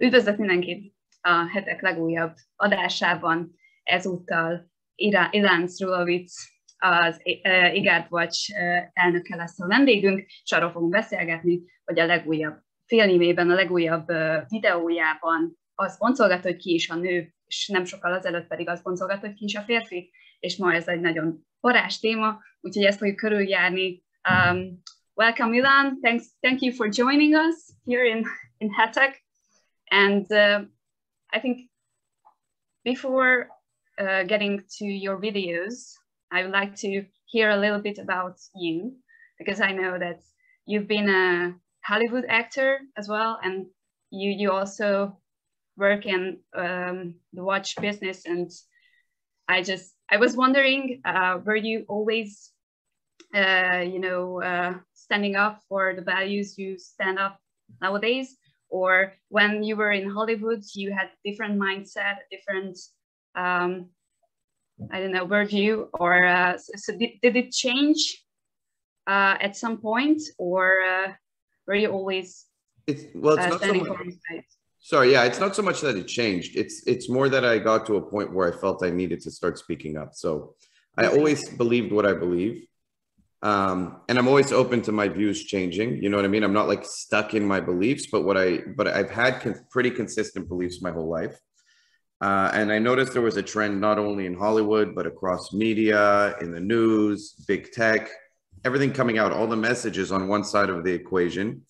Üdvözlök mindenkit a Hetek legújabb adásában. Ezúttal Ilan Sztrulovics, az Égard Watches elnöke lesz a vendégünk, és arról fogunk beszélgetni, hogy a legújabb filmében, a legújabb videójában azt boncolgat, hogy ki is a nő, és nem sokkal azelőtt pedig azt boncolgat, hogy ki is a férfi, és ma ez egy nagyon forrás téma, úgyhogy ezt fogjuk körüljárni. Welcome, Ilan. Thank you for joining us here in Hetek. And I think before getting to your videos, I would like to hear a little bit about you, because I know that you've been a Hollywood actor as well, and you also work in the watch business. And I was wondering, were you always, standing up for the values you stand up nowadays? Or when you were in Hollywood, you had different mindset, different, worldview, or did it change at some point, or were you always standing for your side? Sorry, yeah, it's not so much that it changed. It's more that I got to a point where I felt I needed to start speaking up. So I always believed what I believe. And I'm always open to my views changing, you know what I mean? I'm not like stuck in my beliefs, but I've had pretty consistent beliefs my whole life. And I noticed there was a trend, not only in Hollywood, but across media, in the news, big tech, everything coming out, all the messages on one side of the equation.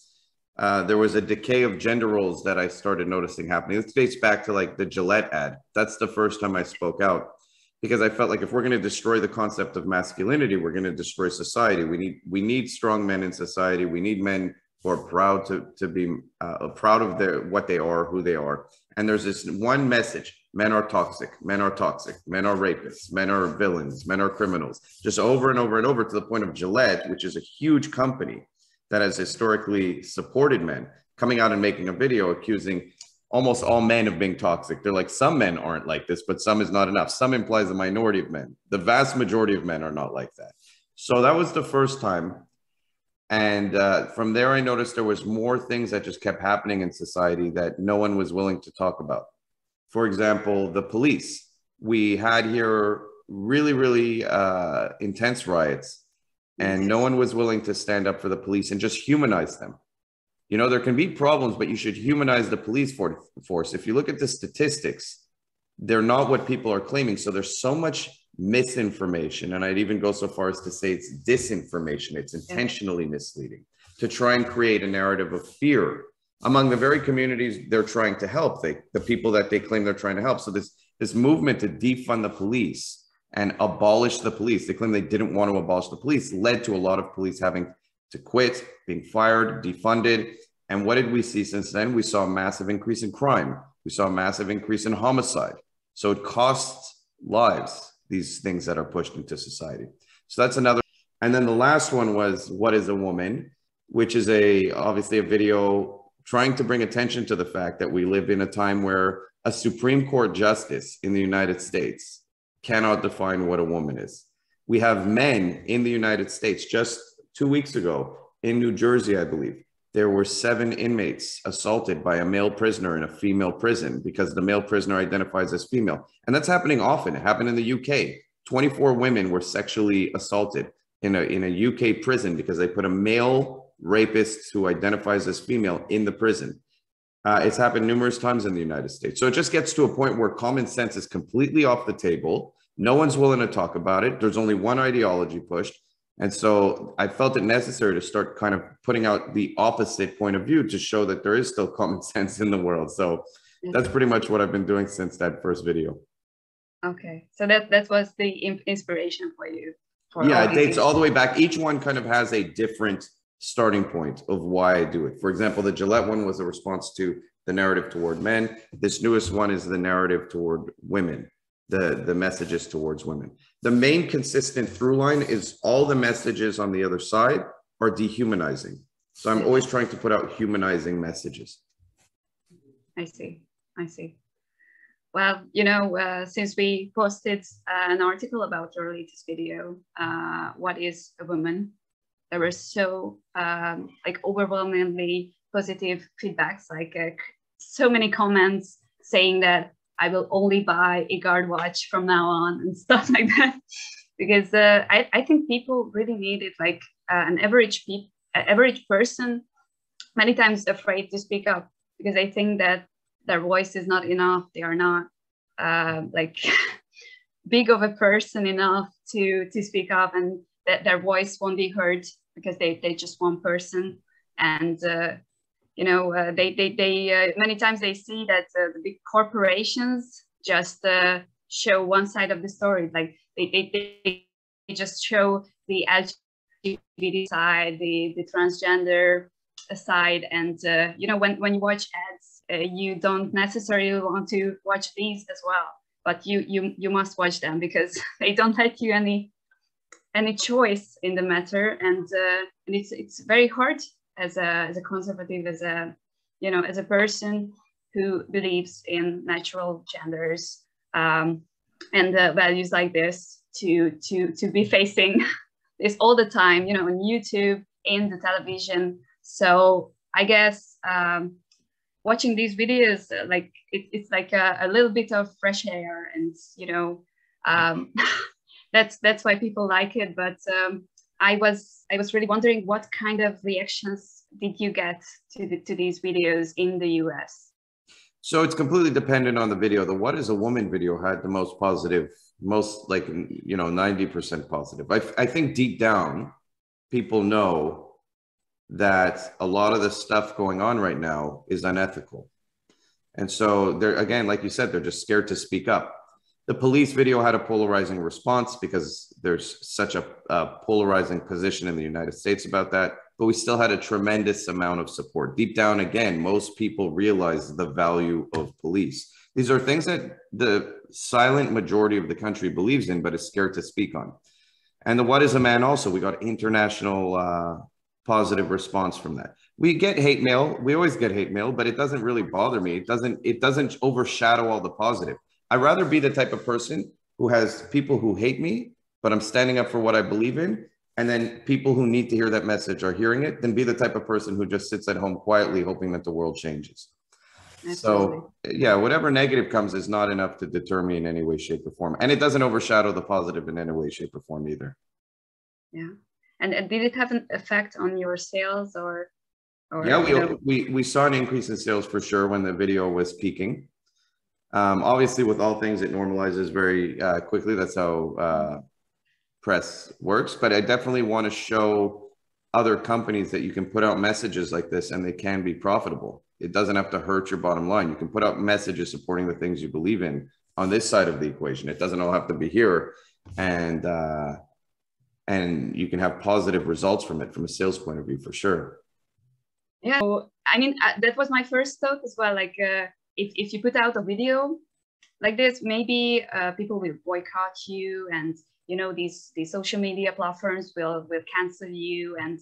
There was a decay of gender roles that I started noticing happening. This dates back to like the Gillette ad. That's the first time I spoke out. Because I felt like if we're going to destroy the concept of masculinity, we're going to destroy society. We need strong men in society. We need men who are proud to be proud of what they are, who they are. And there's this one message: men are toxic. Men are toxic. Men are rapists. Men are villains. Men are criminals. Just over and over and over, to the point of Gillette, which is a huge company that has historically supported men, coming out and making a video accusing almost all men of being toxic. They're like, some men aren't like this, but some is not enough. Some implies a minority of men. The vast majority of men are not like that. So that was the first time. And from there, I noticed there was more things that just kept happening in society that no one was willing to talk about. For example, the police. We had here really, really intense riots, and no one was willing to stand up for the police and just humanize them. You know, there can be problems, but you should humanize the police force. If you look at the statistics, they're not what people are claiming. So there's so much misinformation. And I'd even go so far as to say it's disinformation. It's intentionally misleading to try and create a narrative of fear among the very communities they're trying to help, the people that they claim they're trying to help. So this movement to defund the police and abolish the police, they claim they didn't want to abolish the police, led to a lot of police having to quit, being fired, defunded. And what did we see since then? We saw a massive increase in crime. We saw a massive increase in homicide. So it costs lives, these things that are pushed into society. So that's another. And then the last one was What is a Woman?, which is obviously a video trying to bring attention to the fact that we live in a time where a Supreme Court justice in the United States cannot define what a woman is. We have men in the United States, just 2 weeks ago in New Jersey, I believe, there were 7 inmates assaulted by a male prisoner in a female prison because the male prisoner identifies as female. And that's happening often. It happened in the UK. 24 women were sexually assaulted in a UK prison because they put a male rapist who identifies as female in the prison. It's happened numerous times in the United States. So it just gets to a point where common sense is completely off the table. No one's willing to talk about it. There's only one ideology pushed. And so I felt it necessary to start kind of putting out the opposite point of view to show that there is still common sense in the world. So that's pretty much what I've been doing since that first video. Okay, so that was the inspiration for you. Yeah, it dates all the way back. Each one kind of has a different starting point of why I do it. For example, the Gillette one was a response to the narrative toward men. This newest one is the narrative toward women. The messages towards women. The main consistent through line is all the messages on the other side are dehumanizing. So I'm always trying to put out humanizing messages. I see. Well, since we posted an article about your latest video, What is a Woman?, there were so overwhelmingly positive feedbacks, like so many comments saying that I will only buy Égard watch from now on and stuff like that, because I think people really need it. Like an average person, many times afraid to speak up because they think that their voice is not enough. They are not like big of a person enough to speak up, and that their voice won't be heard because they just one person. And many times they see that the big corporations just show one side of the story. Like they just show the LGBT side, the transgender side. And when you watch ads, you don't necessarily want to watch these as well, but you must watch them because they don't let you any choice in the matter. And it's very hard as a conservative, as a person who believes in natural genders and values like this, to be facing this all the time, on YouTube, in the television. So I guess watching these videos, like it's like a little bit of fresh air, and that's why people like it. But I was really wondering, what kind of reactions did you get to these videos in the US? So it's completely dependent on the video. The What is a Woman video had the most positive, 90% positive. I think deep down, people know that a lot of the stuff going on right now is unethical. And so they're, again, like you said, they're just scared to speak up. The police video had a polarizing response because there's such a polarizing position in the United States about that, but we still had a tremendous amount of support. Deep down, again, most people realize the value of police. These are things that the silent majority of the country believes in, but is scared to speak on. And the What is a Man also, we got international positive response from that. We get hate mail. We always get hate mail, but it doesn't really bother me. It doesn't overshadow all the positive. I'd rather be the type of person who has people who hate me, but I'm standing up for what I believe in, and then people who need to hear that message are hearing it, than be the type of person who just sits at home quietly hoping that the world changes. Absolutely. So yeah, whatever negative comes is not enough to deter me in any way, shape, or form. And it doesn't overshadow the positive in any way, shape, or form either. Yeah. And did it have an effect on your sales or yeah, we saw an increase in sales for sure when the video was peaking. Obviously, with all things, it normalizes very quickly. That's how press works. But I definitely want to show other companies that you can put out messages like this and they can be profitable. It doesn't have to hurt your bottom line. You can put out messages supporting the things you believe in on this side of the equation. It doesn't all have to be here. And you can have positive results from it, from a sales point of view, for sure. Yeah, so, I mean, that was my first thought as well. Like, If you put out a video like this, maybe people will boycott you, and these social media platforms will cancel you. And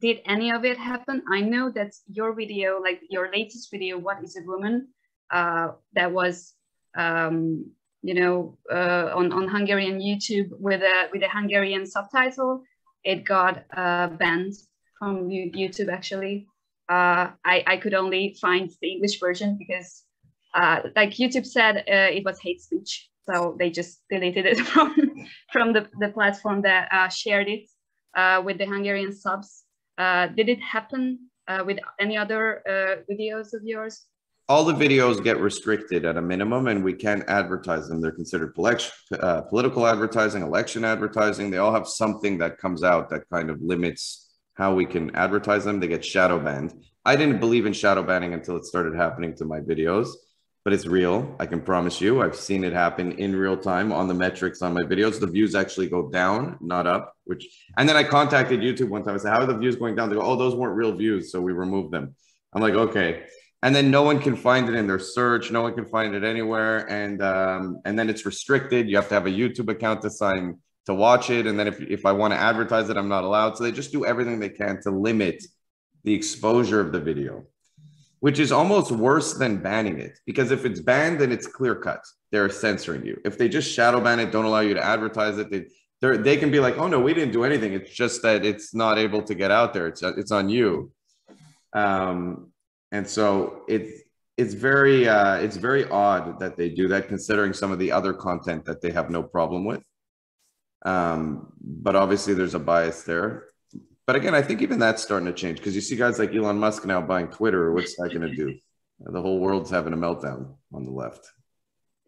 did any of it happen? I know that your video, like your latest video, What is a Woman? That was on Hungarian YouTube with a Hungarian subtitle. It got banned from YouTube actually. I could only find the English version because like YouTube said, it was hate speech. So they just deleted it from the platform that shared it with the Hungarian subs. Did it happen with any other videos of yours? All the videos get restricted at a minimum, and we can't advertise them. They're considered political advertising, election advertising. They all have something that comes out that kind of limits how we can advertise them. They get shadow banned. I didn't believe in shadow banning until it started happening to my videos, but it's real. I can promise you, I've seen it happen in real time on the metrics on my videos. The views actually go down, not up, and then I contacted YouTube one time. I said, how are the views going down? They go, oh, those weren't real views, so we removed them. I'm like, okay. And then no one can find it in their search. No one can find it anywhere. And then it's restricted. You have to have a YouTube account to sign to watch it, and then if I want to advertise it, I'm not allowed. So they just do everything they can to limit the exposure of the video, which is almost worse than banning it, because if it's banned, then it's clear cut. They're censoring you. If they just shadow ban it, don't allow you to advertise it, they can be like, oh no, we didn't do anything. It's just that it's not able to get out there. It's on you. And so it's it's very odd that they do that, considering some of the other content that they have no problem with. But obviously there's a bias there. But again, I think even that's starting to change, because you see guys like Elon Musk now buying Twitter. What's that going to do? The whole world's having a meltdown on the left.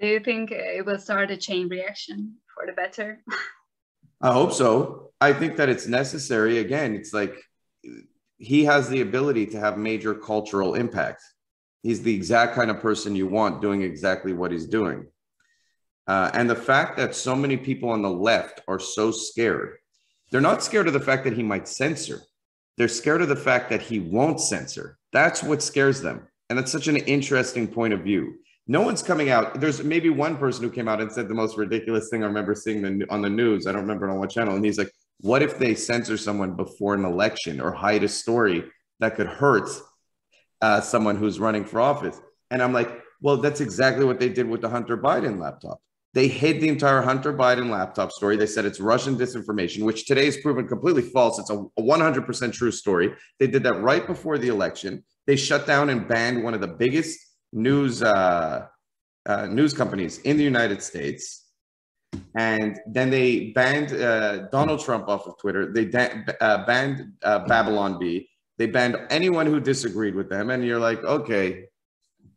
Do you think it will start a chain reaction for the better? I hope so. I think that it's necessary. Again, it's like he has the ability to have major cultural impact. He's the exact kind of person you want doing exactly what he's doing. And the fact that so many people on the left are so scared, they're not scared of the fact that he might censor. They're scared of the fact that he won't censor. That's what scares them. And that's such an interesting point of view. No one's coming out. There's maybe one person who came out and said the most ridiculous thing I remember seeing on the news. I don't remember on what channel. And he's like, what if they censor someone before an election or hide a story that could hurt someone who's running for office? And I'm like, well, that's exactly what they did with the Hunter Biden laptop. They hid the entire Hunter Biden laptop story. They said it's Russian disinformation, which today is proven completely false. It's a 100% true story. They did that right before the election. They shut down and banned one of the biggest news companies in the United States. And then they banned Donald Trump off of Twitter. They banned Babylon Bee. They banned anyone who disagreed with them. And you're like, okay,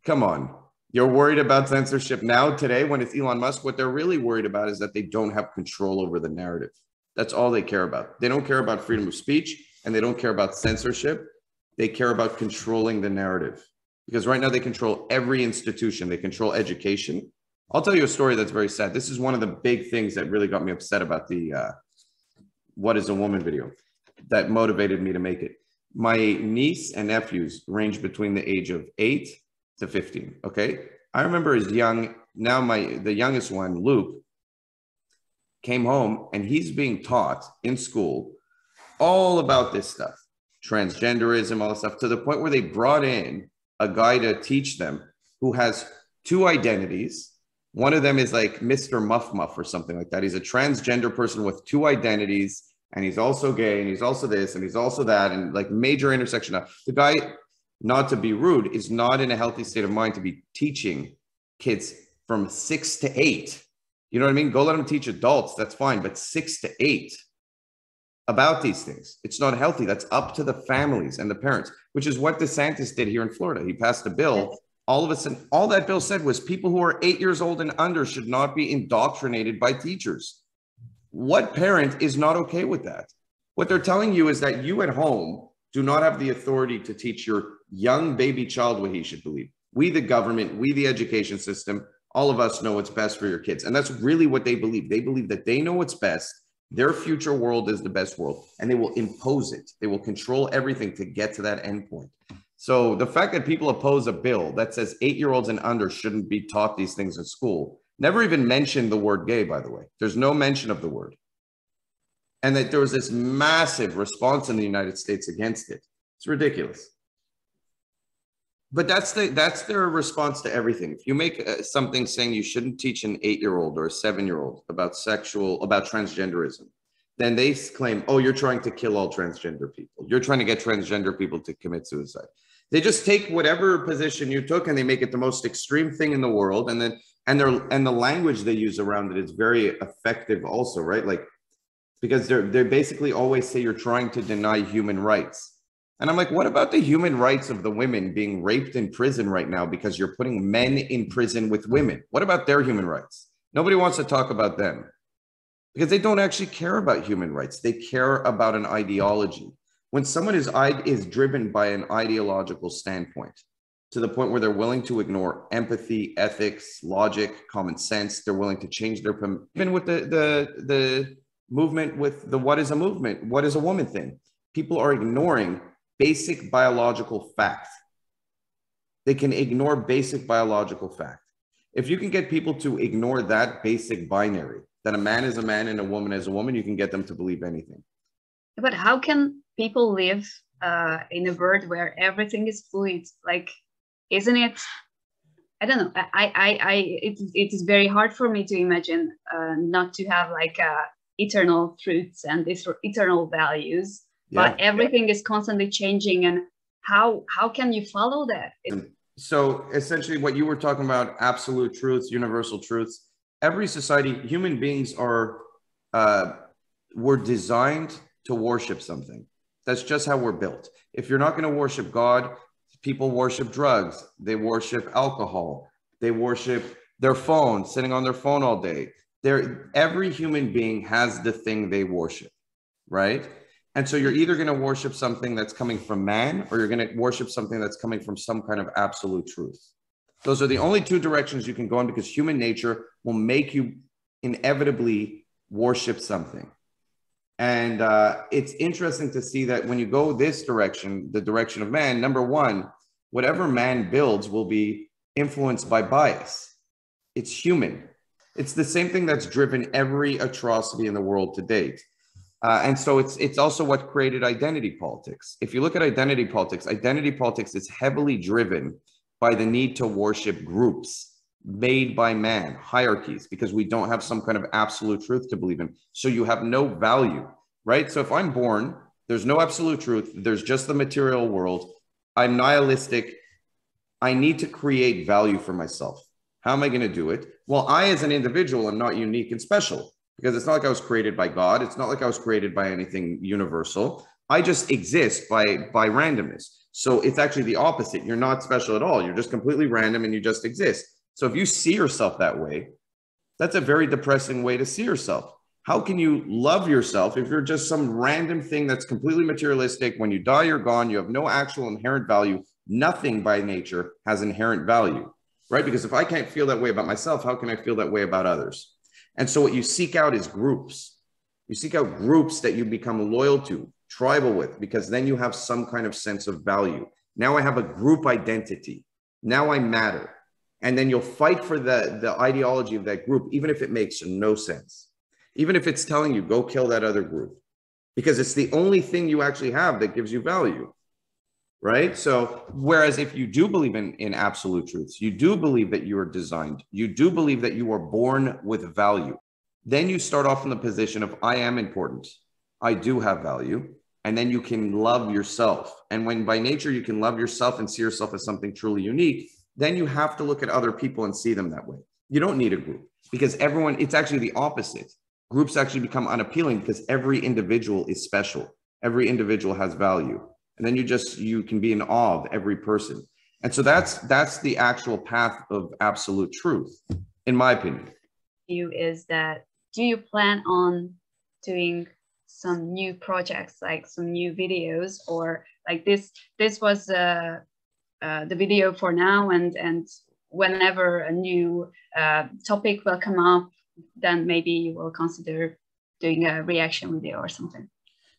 come on. You're worried about censorship now today when it's Elon Musk. What they're really worried about is that they don't have control over the narrative. That's all they care about. They don't care about freedom of speech, and they don't care about censorship. They care about controlling the narrative, because right now they control every institution. They control education. I'll tell you a story that's very sad. This is one of the big things that really got me upset about the What is a Woman video that motivated me to make it. My niece and nephews range between the age of 8 to 15. Okay. I remember as young, now the youngest one, Luke, came home and he's being taught in school all about this stuff, transgenderism, all this stuff, to the point where they brought in a guy to teach them who has two identities. One of them is like Mr. Muff Muff or something like that. He's a transgender person with two identities, and he's also gay, and he's also this, and he's also that, and like major intersection. The guy, not to be rude, is not in a healthy state of mind to be teaching kids from 6 to 8. You know what I mean? Go let them teach adults. That's fine. But 6 to 8 about these things. It's not healthy. That's up to the families and the parents, which is what DeSantis did here in Florida. He passed a bill. All of a sudden, all that bill said was people who are 8 years old and under should not be indoctrinated by teachers. What parent is not okay with that? What they're telling you is that you at home do not have the authority to teach your young baby child what he should believe. We, the government, we, the education system, all of us know what's best for your kids. And that's really what they believe. They believe that they know what's best. Their future world is the best world, and they will impose it. They will control everything to get to that end point. So the fact that people oppose a bill that says 8-year-olds and under shouldn't be taught these things in school, never even mentioned the word gay, by the way. There's no mention of the word. And that there was this massive response in the United States against it. It's ridiculous. But that's their response to everything. If you make something saying you shouldn't teach an 8-year-old or a 7-year-old about transgenderism, then they claim, oh, you're trying to kill all transgender people. You're trying to get transgender people to commit suicide. They just take whatever position you took and they make it the most extreme thing in the world. And then and the language they use around it is very effective also, right? Like, because they basically always say you're trying to deny human rights. And I'm like, what about the human rights of the women being raped in prison right now because you're putting men in prison with women? What about their human rights? Nobody wants to talk about them because they don't actually care about human rights. They care about an ideology. When someone is driven by an ideological standpoint to the point where they're willing to ignore empathy, ethics, logic, common sense, they're willing to change their... Even with the movement with the What is a Movement, What is a Woman thing, people are ignoring basic biological fact. They can ignore basic biological fact. If you can get people to ignore that basic binary, that a man is a man and a woman is a woman, you can get them to believe anything. But how can people live in a world where everything is fluid? Like, isn't it? I don't know. It is very hard for me to imagine not to have like eternal truths and these eternal values. But everything is constantly changing, and how can you follow that? So essentially what you were talking about, absolute truths, universal truths, every society, human beings are, we're designed to worship something. That's just how we're built. If you're not going to worship God, people worship drugs. They worship alcohol. They worship their phone, sitting on their phone all day. Every human being has the thing they worship, right? And so you're either going to worship something that's coming from man, or you're going to worship something that's coming from some kind of absolute truth. Those are the only two directions you can go in, because human nature will make you inevitably worship something. And it's interesting to see that when you go this direction, the direction of man, number one, whatever man builds will be influenced by bias. It's human. It's the same thing that's driven every atrocity in the world to date. And so it's also what created identity politics. If you look at identity politics is heavily driven by the need to worship groups made by man, hierarchies, because we don't have some kind of absolute truth to believe in. So you have no value, right? So if I'm born, there's no absolute truth. There's just the material world. I'm nihilistic. I need to create value for myself. How am I going to do it? Well, I, as an individual, am not unique and special, because it's not like I was created by God. It's not like I was created by anything universal. I just exist by randomness. So it's actually the opposite. You're not special at all. You're just completely random and you just exist. So if you see yourself that way, that's a very depressing way to see yourself. How can you love yourself if you're just some random thing that's completely materialistic? When you die, you're gone. You have no actual inherent value. Nothing by nature has inherent value, right? Because if I can't feel that way about myself, how can I feel that way about others? And so what you seek out is groups. You seek out groups that you become loyal to, tribal with, because then you have some kind of sense of value. Now I have a group identity. Now I matter. And then you'll fight for the ideology of that group, even if it makes no sense. Even if it's telling you, go kill that other group. Because it's the only thing you actually have that gives you value, right? So, whereas if you do believe in absolute truths, you do believe that you are designed, you do believe that you are born with value, then you start off in the position of, I am important, I do have value, and then you can love yourself. And when by nature you can love yourself and see yourself as something truly unique, then you have to look at other people and see them that way. You don't need a group, because everyone, it's actually the opposite. Groups actually become unappealing because every individual is special. Every individual has value. And then you can be in awe of every person. And so that's the actual path of absolute truth, in my opinion. Do you plan on doing some new projects, like some new videos, or like this was the video for now, and whenever a new topic will come up, then maybe you will consider doing a reaction video or something?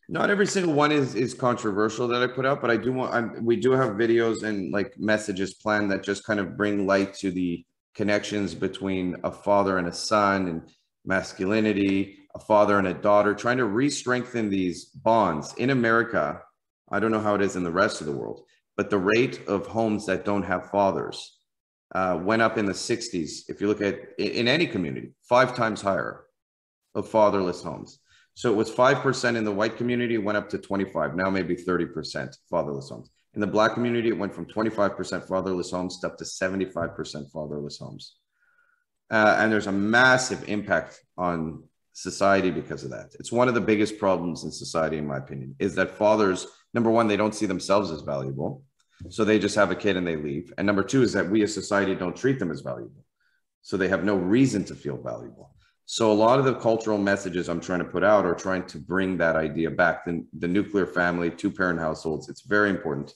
Not every single one is controversial that I put out, but I do want, we do have videos and like messages planned that just kind of bring light to the connections between a father and a son, and masculinity, a father and a daughter, trying to re-strengthen these bonds. In America, I don't know how it is in the rest of the world, but the rate of homes that don't have fathers went up in the 60s. If you look at in any community, 5 times higher of fatherless homes. So it was 5% in the white community, went up to 25, now maybe 30% fatherless homes. In the black community, it went from 25% fatherless homes up to 75% fatherless homes. And there's a massive impact on society because of that. It's one of the biggest problems in society, in my opinion, is that fathers, number one, they don't see themselves as valuable. So they just have a kid and they leave. And number two is that we as society don't treat them as valuable. So they have no reason to feel valuable. So a lot of the cultural messages I'm trying to put out are trying to bring that idea back. The nuclear family, 2-parent households, it's very important.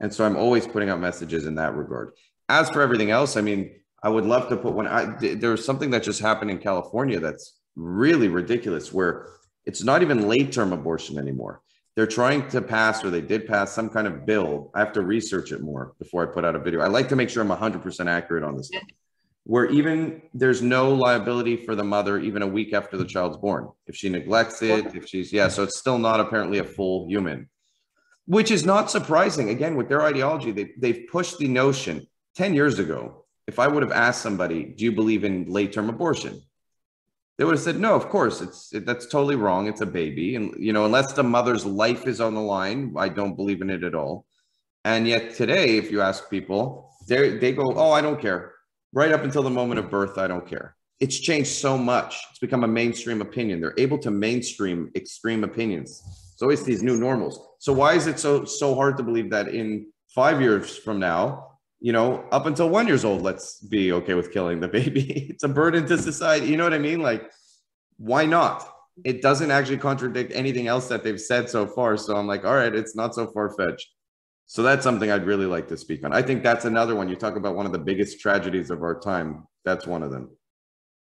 And so I'm always putting out messages in that regard. As for everything else, I mean, I would love to put one. There's something that just happened in California that's really ridiculous, where it's not even late-term abortion anymore. They're trying to pass, or they did pass, some kind of bill. I have to research it more before I put out a video. I like to make sure I'm 100% accurate on this stuff, where even there's no liability for the mother even a week after the child's born. If she neglects it, if she's, yeah, so it's still not apparently a full human, which is not surprising. Again, with their ideology, they've pushed the notion. 10 years ago, if I would have asked somebody, do you believe in late-term abortion? They would have said, no, of course, that's totally wrong. It's a baby. And, you know, unless the mother's life is on the line, I don't believe in it at all. And yet today, if you ask people, They go, oh, I don't care. Right up until the moment of birth, I don't care. It's changed so much. It's become a mainstream opinion. They're able to mainstream extreme opinions. It's always these new normals. So why is it so hard to believe that in 5 years from now, you know, up until 1 year old, let's be okay with killing the baby. It's a burden to society. You know what I mean? Like, why not? It doesn't actually contradict anything else that they've said so far. So I'm like, all right, it's not so far-fetched. So that's something I'd really like to speak on. I think that's another one. You talk about one of the biggest tragedies of our time. That's one of them.